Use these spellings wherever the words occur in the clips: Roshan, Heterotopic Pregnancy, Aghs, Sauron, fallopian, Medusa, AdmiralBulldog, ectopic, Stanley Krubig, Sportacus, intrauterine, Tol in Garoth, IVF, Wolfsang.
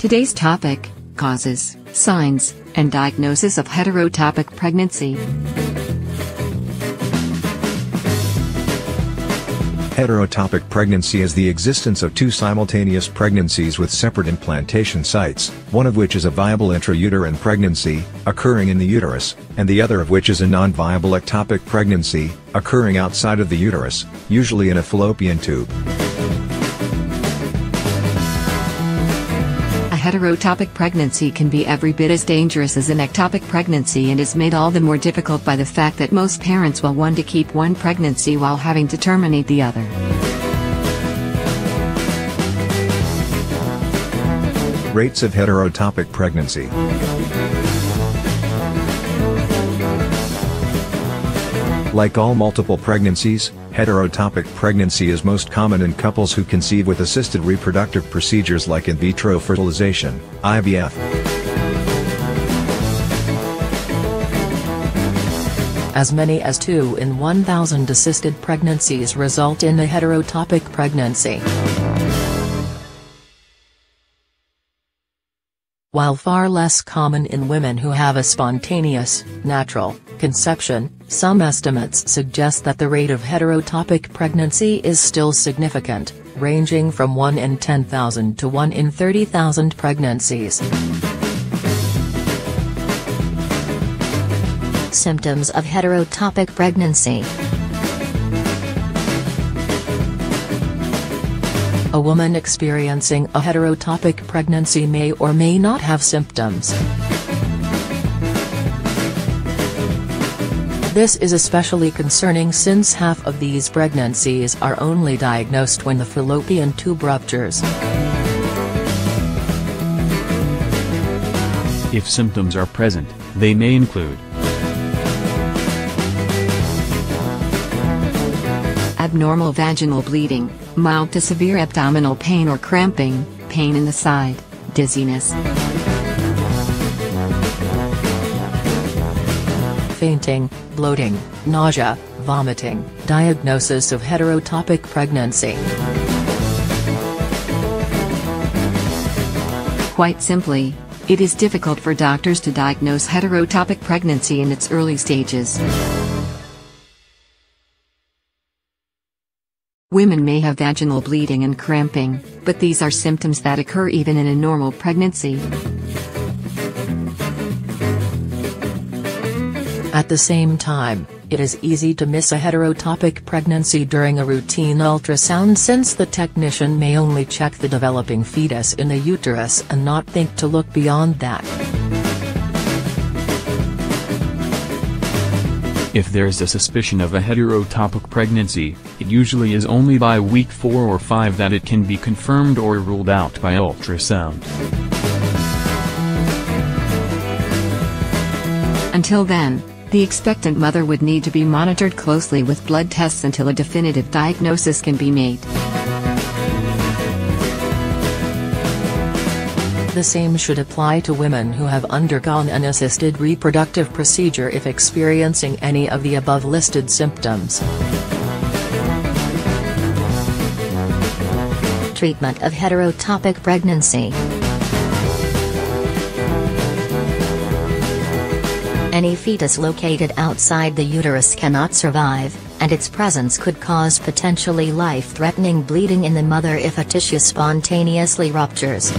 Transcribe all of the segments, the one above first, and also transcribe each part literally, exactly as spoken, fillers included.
Today's topic, causes, signs, and diagnosis of heterotopic pregnancy. Heterotopic pregnancy is the existence of two simultaneous pregnancies with separate implantation sites, one of which is a viable intrauterine pregnancy, occurring in the uterus, and the other of which is a non-viable ectopic pregnancy, occurring outside of the uterus, usually in a fallopian tube. A heterotopic pregnancy can be every bit as dangerous as an ectopic pregnancy and is made all the more difficult by the fact that most parents will want to keep one pregnancy while having to terminate the other. Rates of heterotopic pregnancy. Like all multiple pregnancies, heterotopic pregnancy is most common in couples who conceive with assisted reproductive procedures like in vitro fertilization, I V F. As many as two in one thousand assisted pregnancies result in a heterotopic pregnancy. While far less common in women who have a spontaneous, natural, conception, some estimates suggest that the rate of heterotopic pregnancy is still significant, ranging from one in ten thousand to one in thirty thousand pregnancies. Symptoms of heterotopic pregnancy. A woman experiencing a heterotopic pregnancy may or may not have symptoms. This is especially concerning since half of these pregnancies are only diagnosed when the fallopian tube ruptures. If symptoms are present, they may include abnormal vaginal bleeding, mild to severe abdominal pain or cramping, pain in the side, dizziness, fainting, bloating, nausea, vomiting. Diagnosis of heterotopic pregnancy. Quite simply, it is difficult for doctors to diagnose heterotopic pregnancy in its early stages. Women may have vaginal bleeding and cramping, but these are symptoms that occur even in a normal pregnancy. At the same time, it is easy to miss a heterotopic pregnancy during a routine ultrasound since the technician may only check the developing fetus in the uterus and not think to look beyond that. If there is a suspicion of a heterotopic pregnancy, it usually is only by week four or five that it can be confirmed or ruled out by ultrasound. Until then, the expectant mother would need to be monitored closely with blood tests until a definitive diagnosis can be made. The same should apply to women who have undergone an assisted reproductive procedure if experiencing any of the above listed symptoms. Treatment of heterotopic pregnancy. Any fetus located outside the uterus cannot survive, and its presence could cause potentially life-threatening bleeding in the mother if a tissue spontaneously ruptures.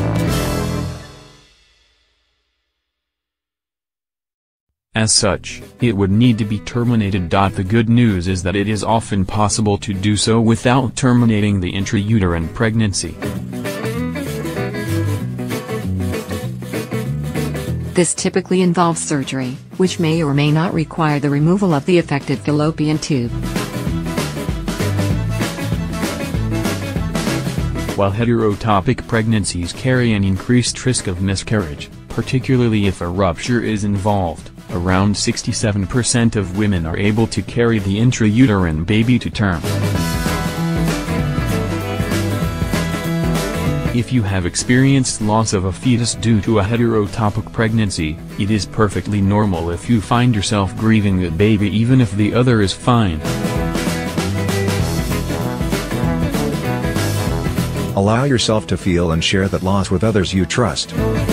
As such, it would need to be terminated. The good news is that it is often possible to do so without terminating the intrauterine pregnancy. This typically involves surgery, which may or may not require the removal of the affected fallopian tube. While heterotopic pregnancies carry an increased risk of miscarriage, particularly if a rupture is involved, around sixty-seven percent of women are able to carry the intrauterine baby to term. If you have experienced loss of a fetus due to a heterotopic pregnancy, it is perfectly normal if you find yourself grieving the baby even if the other is fine. Allow yourself to feel and share that loss with others you trust.